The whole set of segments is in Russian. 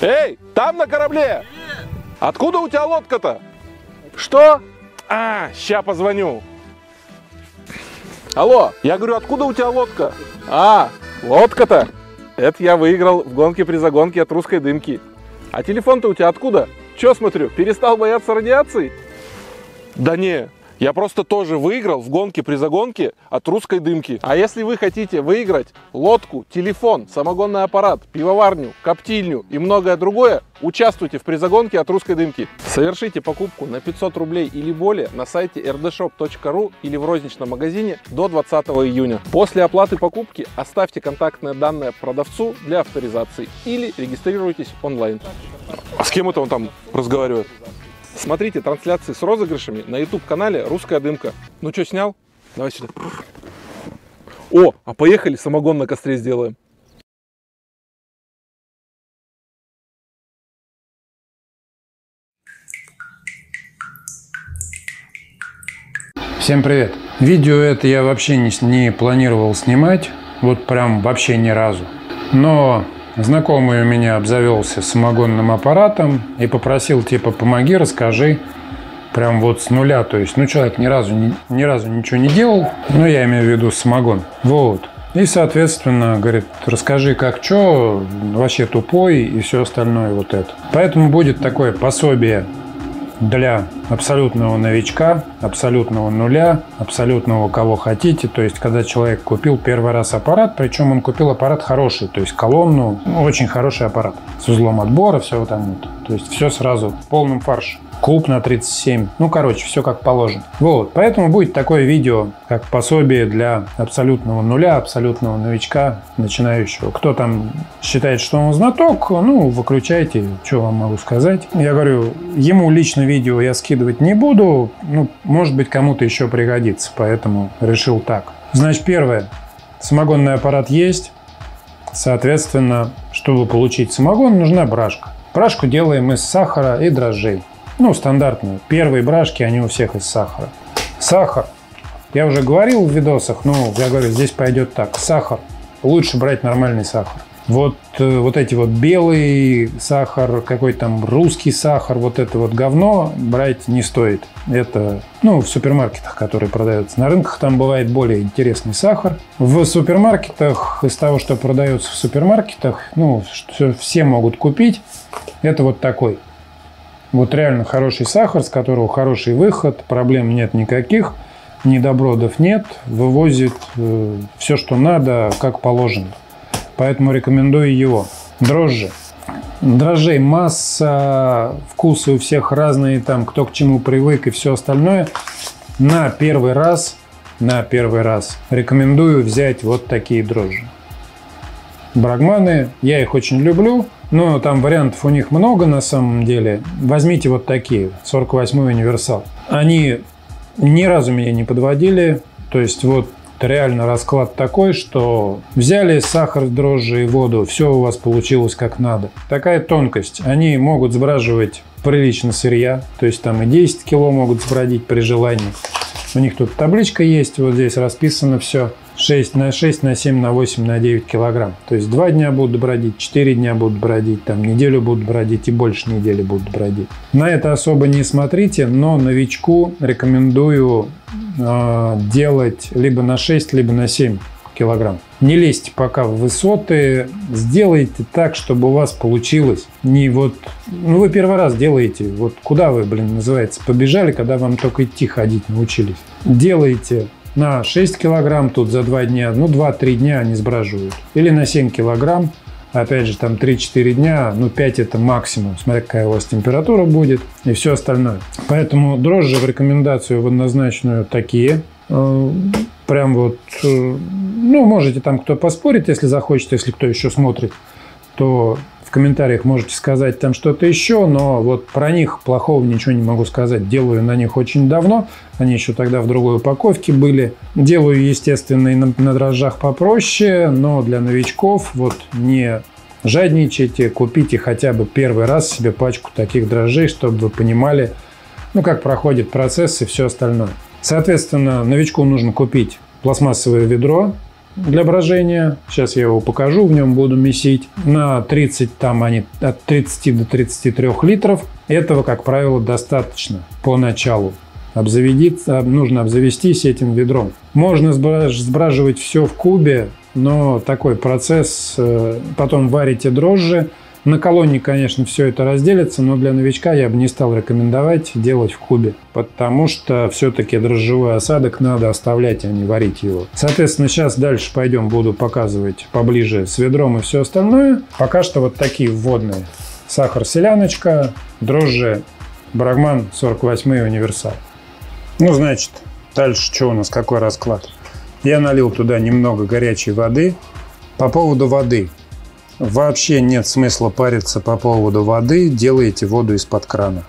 Эй, там на корабле! Откуда у тебя лодка-то? Что? А, ща позвоню. Алло, я говорю, откуда у тебя лодка? А, лодка-то? Это я выиграл в гонке при загонке от русской дымки. А телефон-то у тебя откуда? Че, смотрю, перестал бояться радиации? Да не, я просто тоже выиграл в гонке при загонке от русской дымки. А если вы хотите выиграть лодку, телефон, самогонный аппарат, пивоварню, коптильню и многое другое, участвуйте в призагонке от русской дымки. Совершите покупку на 500 рублей или более на сайте rdshop.ru или в розничном магазине до 20 июня. После оплаты покупки оставьте контактные данные продавцу для авторизации или регистрируйтесь онлайн. А с кем это он там разговаривает? Смотрите трансляции с розыгрышами на YouTube-канале «Русская дымка». Ну что, снял? Давай сюда. О, а поехали, самогон на костре сделаем. Всем привет! Видео это я вообще не планировал снимать, вот прям вообще ни разу. Но знакомый у меня обзавелся самогонным аппаратом и попросил, типа, помоги, расскажи, прям вот с нуля. То есть, ну, человек ни разу ничего не делал, но я имею в виду самогон. Вот. И, соответственно, говорит, расскажи, как чё, вообще тупой и все остальное вот это. Поэтому будет такое пособие для абсолютного новичка, абсолютного нуля, абсолютного кого хотите. То есть, когда человек купил первый раз аппарат, причем он купил аппарат хороший, то есть колонну, очень хороший аппарат с узлом отбора, все там вот. То есть, все сразу в полном фарше. Куб на 37. Ну, короче, все как положено. Вот, поэтому будет такое видео, как пособие для абсолютного нуля, абсолютного новичка, начинающего. Кто там считает, что он знаток, ну, выключайте, что вам могу сказать. Я говорю, ему лично видео я скидывать не буду, ну, может быть, кому-то еще пригодится, поэтому решил так. Значит, первое, самогонный аппарат есть, соответственно, чтобы получить самогон, нужна брашка. Брашку делаем из сахара и дрожжей. Ну, стандартные. Первые брашки, они у всех из сахара. Сахар. Я уже говорил в видосах, но я говорю, здесь пойдет так. Сахар. Лучше брать нормальный сахар. Вот эти вот белый сахар, какой там русский сахар, вот это вот говно брать не стоит. Это, ну, в супермаркетах, которые продаются. На рынках там бывает более интересный сахар. В супермаркетах, из того, что продается в супермаркетах, ну, что все могут купить, это вот такой. Вот реально хороший сахар, с которого хороший выход, проблем нет никаких, недобродов нет, вывозит все, что надо, как положено. Поэтому рекомендую его. Дрожжи. Дрожжей масса, вкусы у всех разные, там кто к чему привык и все остальное. На первый раз рекомендую взять вот такие дрожжи. Брагманы, я их очень люблю. Но там вариантов у них много на самом деле. Возьмите вот такие, 48-й универсал. Они ни разу меня не подводили. То есть вот реально расклад такой, что взяли сахар, дрожжи и воду, все у вас получилось как надо. Такая тонкость. Они могут сбраживать прилично сырья. То есть там и 10 кило могут сбродить при желании. У них тут табличка есть, вот здесь расписано все. 6 на 7 на 8 на 9 килограмм. То есть 2 дня будут бродить, 4 дня будут бродить, там неделю будут бродить и больше недели будут бродить. На это особо не смотрите, но новичку рекомендую делать либо на 6, либо на 7 килограмм. Не лезьте пока в высоты, сделайте так, чтобы у вас получилось. Не вот, ну вы первый раз делаете, вот куда вы, блин, называется, побежали, когда вам только идти ходить научились. Делайте на 6 килограмм тут за 2 дня, ну 2-3 дня они сбраживают. Или на 7 килограмм, опять же там 3-4 дня, ну 5 это максимум, смотря какая у вас температура будет и все остальное. Поэтому дрожжи в рекомендацию в однозначную такие. Прям вот, ну можете там кто поспорит, если захочет, если кто еще смотрит, то в комментариях можете сказать там что-то еще, но вот про них плохого ничего не могу сказать. Делаю на них очень давно, они еще тогда в другой упаковке были. Делаю, естественно, и на дрожжах попроще, но для новичков вот не жадничайте, купите хотя бы первый раз себе пачку таких дрожжей, чтобы вы понимали, ну, как проходит процесс и все остальное. Соответственно, новичку нужно купить пластмассовое ведро для брожения. Сейчас я его покажу, в нем буду месить. На 30, там они от 30 до 33 литров. Этого, как правило, достаточно поначалу. Нужно обзавестись этим ведром. Можно сбраживать все в кубе, но такой процесс. Потом варите дрожжи. На колонне, конечно, все это разделится, но для новичка я бы не стал рекомендовать делать в кубе, потому что все-таки дрожжевой осадок надо оставлять, а не варить его. Соответственно, сейчас дальше пойдем, буду показывать поближе с ведром и все остальное. Пока что вот такие вводные. Сахар селяночка, дрожжи Брагман 48 универсал. Ну, значит, дальше что у нас, какой расклад? Я налил туда немного горячей воды. По поводу воды. Вообще нет смысла париться по поводу воды, делаете воду из-под крана.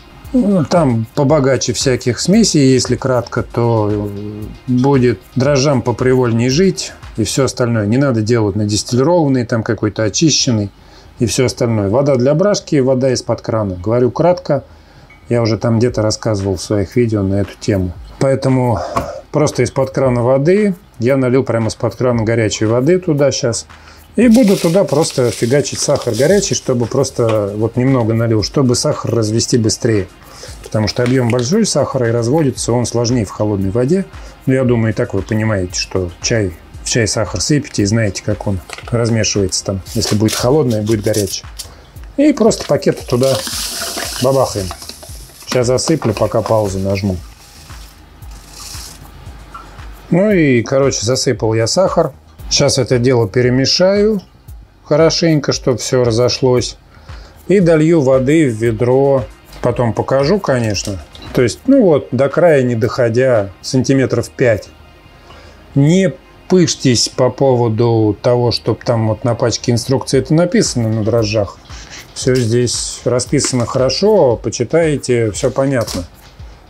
Там побогаче всяких смесей, если кратко, то будет дрожжам попривольнее жить и все остальное. Не надо делать на дистиллированный, там какой-то очищенный и все остальное. Вода для брашки, вода из-под крана. Говорю кратко, я уже там где-то рассказывал в своих видео на эту тему. Поэтому просто из-под крана воды, я налил прямо из-под крана горячей воды туда сейчас. И буду туда просто фигачить сахар горячий, чтобы просто вот немного налил, чтобы сахар развести быстрее. Потому что объем большой сахара и разводится, он сложнее в холодной воде. Но я думаю, и так вы понимаете, что в чай сахар сыпете и знаете, как он размешивается там. Если будет холодный, будет горячий. И просто пакеты туда бабахаем. Сейчас засыплю, пока паузу нажму. Ну и, короче, засыпал я сахар. Сейчас это дело перемешаю хорошенько, чтобы все разошлось. И долью воды в ведро. Потом покажу, конечно. То есть, ну вот, до края не доходя, сантиметров 5. Не пыштесь по поводу того, чтобы там вот на пачке инструкции это написано на дрожжах. Все здесь расписано хорошо, почитайте, все понятно.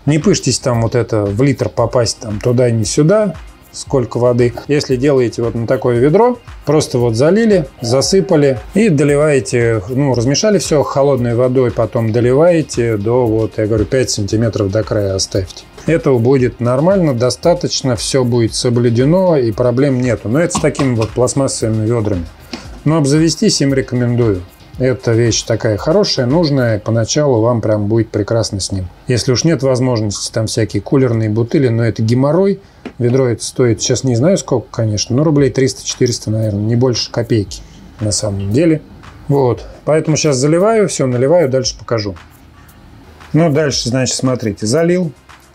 Не пыштесь там вот это, в литр попасть там туда, не сюда. Сколько воды. Если делаете вот на такое ведро, просто вот залили, засыпали и доливаете, ну, размешали все холодной водой, потом доливаете до, вот, я говорю, 5 сантиметров до края оставьте. Этого будет нормально, достаточно, все будет соблюдено и проблем нету. Но это с такими вот пластмассовыми ведрами. Но обзавестись им рекомендую. Эта вещь такая хорошая, нужная, поначалу вам прям будет прекрасно с ним. Если уж нет возможности, там всякие кулерные бутыли, но это геморрой. Ведро это стоит, сейчас не знаю сколько, конечно, но рублей 300-400, наверное, не больше копейки на самом деле. Вот, поэтому сейчас заливаю, все наливаю, дальше покажу. Ну, дальше, значит, смотрите, залил.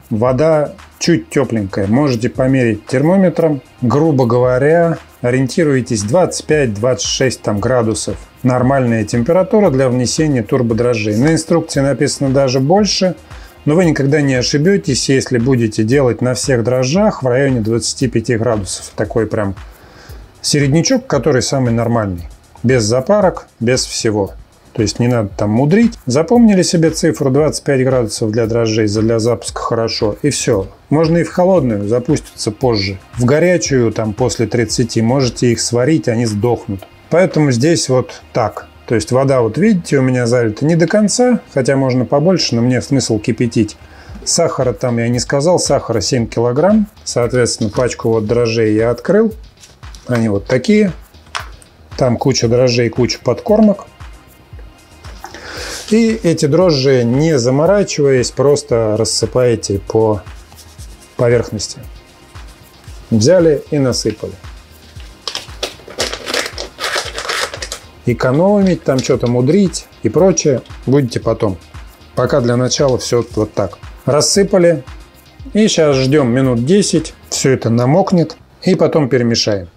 Вода чуть тепленькая, можете померить термометром. Грубо говоря, ориентируйтесь 25-26 там градусов. Нормальная температура для внесения турбодрожжей. На инструкции написано даже больше, но вы никогда не ошибетесь, если будете делать на всех дрожжах в районе 25 градусов. Такой прям середнячок, который самый нормальный. Без запарок, без всего. То есть не надо там мудрить. Запомнили себе цифру 25 градусов для дрожжей, для запуска хорошо. И все. Можно и в холодную, запустится позже. В горячую, там после 30, можете их сварить, они сдохнут. Поэтому здесь вот так. То есть вода, вот видите, у меня залита не до конца, хотя можно побольше, но мне смысл кипятить. Сахара там я не сказал, сахара 7 килограмм. Соответственно, пачку вот дрожжей я открыл. Они вот такие. Там куча дрожжей, куча подкормок. И эти дрожжи, не заморачиваясь, просто рассыпаете по поверхности. Взяли и насыпали. Экономить, там что-то мудрить и прочее будете потом. Пока для начала все вот так. Рассыпали. И сейчас ждем минут 10. Все это намокнет. И потом перемешаем.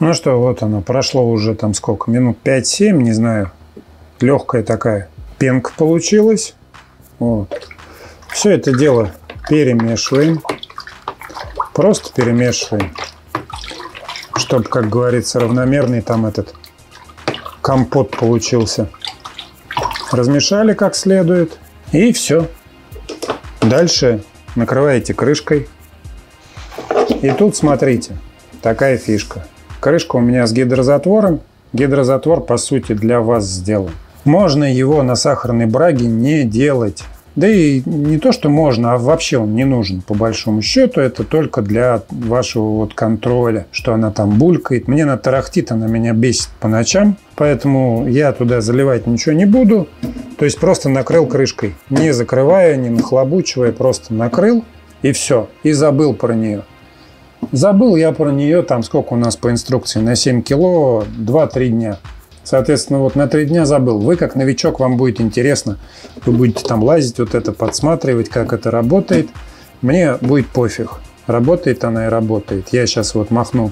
Ну что, вот оно. Прошло уже там сколько? Минут 5-7, не знаю. Легкая такая пенка получилась. Вот. Все это дело перемешиваем. Просто перемешиваем. Чтобы, как говорится, равномерный там этот компот получился. Размешали как следует. И все. Дальше накрываете крышкой. И тут, смотрите, такая фишка. Крышка у меня с гидрозатвором. Гидрозатвор, по сути, для вас сделан. Можно его на сахарной браге не делать. Да и не то, что можно, а вообще он не нужен, по большому счету. Это только для вашего вот контроля, что она там булькает. Мне она тарахтит, она меня бесит по ночам. Поэтому я туда заливать ничего не буду. То есть просто накрыл крышкой. Не закрывая, не нахлобучивая, просто накрыл. И все. И забыл про нее. Забыл я про нее, там сколько у нас по инструкции, на 7 кило, 2-3 дня. Соответственно, вот на 3 дня забыл. Вы, как новичок, вам будет интересно. Вы будете там лазить, вот это подсматривать, как это работает. Мне будет пофиг. Работает она и работает. Я сейчас вот махну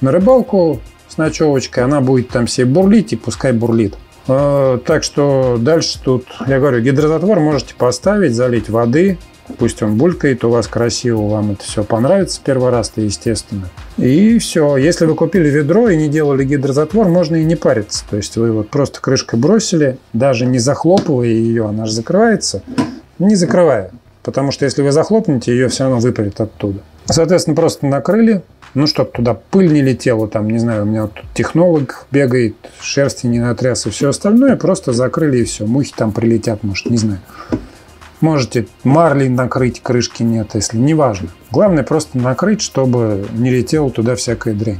на рыбалку с ночевочкой, она будет там себе бурлить, и пускай бурлит. Так что дальше тут, я говорю, гидрозатвор можете поставить, залить воды. Пусть он булькает у вас красиво, вам это все понравится первый раз-то, естественно. И все. Если вы купили ведро и не делали гидрозатвор, можно и не париться. То есть вы вот просто крышкой бросили, даже не захлопывая ее, она же закрывается, не закрывая. Потому что если вы захлопнете, ее все равно выпарит оттуда. Соответственно, просто накрыли, ну, чтобы туда пыль не летела, там, не знаю, у меня вот технолог бегает, шерсти не натряс и все остальное, просто закрыли и все. Мухи там прилетят, может, не знаю. Можете марлей накрыть, крышки нет, если не важно. Главное просто накрыть, чтобы не летела туда всякая дрянь.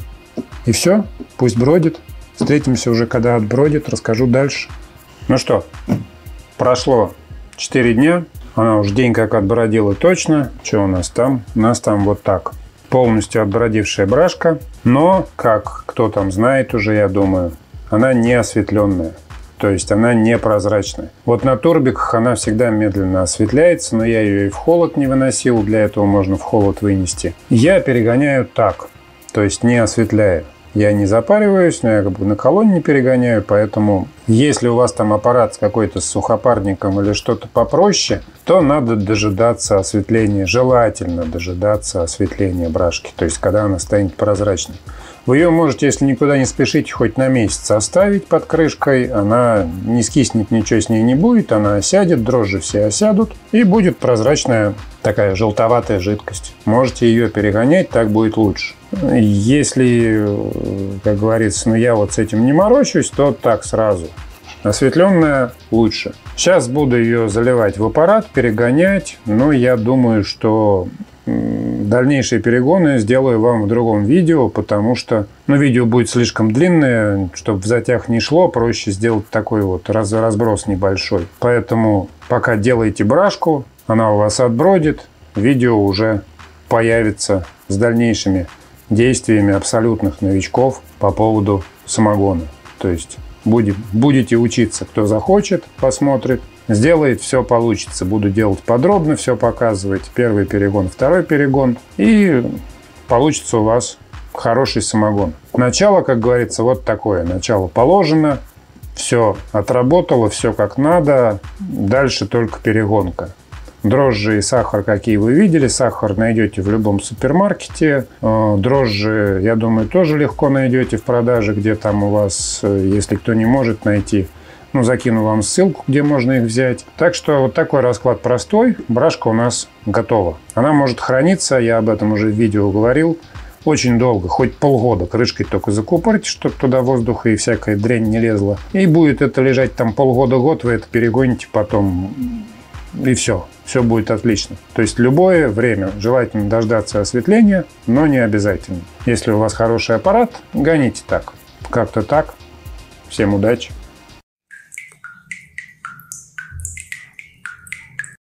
И все, пусть бродит. Встретимся уже, когда отбродит, расскажу дальше. Ну что, прошло 4 дня. Она уже день как отбродила точно. Что у нас там? У нас там вот так. Полностью отбродившая брашка. Но, как кто там знает уже, я думаю, она не осветленная. То есть она непрозрачная. Вот на турбиках она всегда медленно осветляется, но я ее и в холод не выносил, для этого можно в холод вынести. Я перегоняю так, то есть не осветляю. Я не запариваюсь, но я как бы на колонне перегоняю, поэтому если у вас там аппарат с какой-то сухопарником или что-то попроще, то надо дожидаться осветления, желательно дожидаться осветления брашки, то есть когда она станет прозрачной. Вы ее можете, если никуда не спешите, хоть на месяц оставить под крышкой, она не скиснет, ничего с ней не будет, она осядет, дрожжи все осядут, и будет прозрачная такая желтоватая жидкость. Можете ее перегонять, так будет лучше. Если, как говорится, ну я вот с этим не морочусь, то так сразу. Осветленная лучше. Сейчас буду ее заливать в аппарат, перегонять, но я думаю, что дальнейшие перегоны сделаю вам в другом видео, потому что, ну, видео будет слишком длинное, чтобы в затяг не шло, проще сделать такой вот разброс небольшой. Поэтому пока делаете брашку, она у вас отбродит, видео уже появится с дальнейшими действиями абсолютных новичков по поводу самогона. То есть будете учиться, кто захочет, посмотрит. Сделает, все получится. Буду делать подробно, все показывать. Первый перегон, второй перегон. И получится у вас хороший самогон. Начало, как говорится, вот такое. Начало положено. Все отработало, все как надо. Дальше только перегонка. Дрожжи и сахар, какие вы видели. Сахар найдете в любом супермаркете. Дрожжи, я думаю, тоже легко найдете в продаже, где там у вас, если кто не может найти. Ну, закину вам ссылку, где можно их взять. Так что вот такой расклад простой. Брашка у нас готова. Она может храниться, я об этом уже в видео говорил, очень долго, хоть полгода. Крышкой только закупорьте, чтобы туда воздуха и всякая дрянь не лезла. И будет это лежать там полгода-год, вы это перегоните потом, и все. Все будет отлично. То есть любое время желательно дождаться осветления, но не обязательно. Если у вас хороший аппарат, гоните так. Как-то так. Всем удачи.